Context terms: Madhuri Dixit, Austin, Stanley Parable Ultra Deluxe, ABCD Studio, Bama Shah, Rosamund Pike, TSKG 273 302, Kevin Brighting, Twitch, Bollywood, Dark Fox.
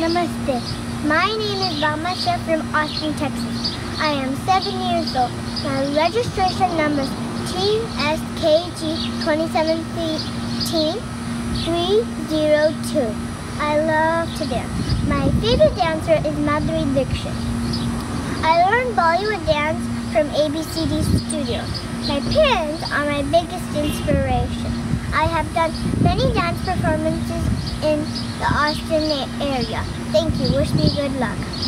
Namaste. My name is Bama Shah from Austin, Texas. I am 7 years old. My registration number is TSKG 273 302. I love to dance. My favorite dancer is Madhuri Dixit. I learned Bollywood dance from ABCD Studio. My parents are my biggest inspiration. I have done many dance performances in the Austin area. Thank you. Wish me good luck.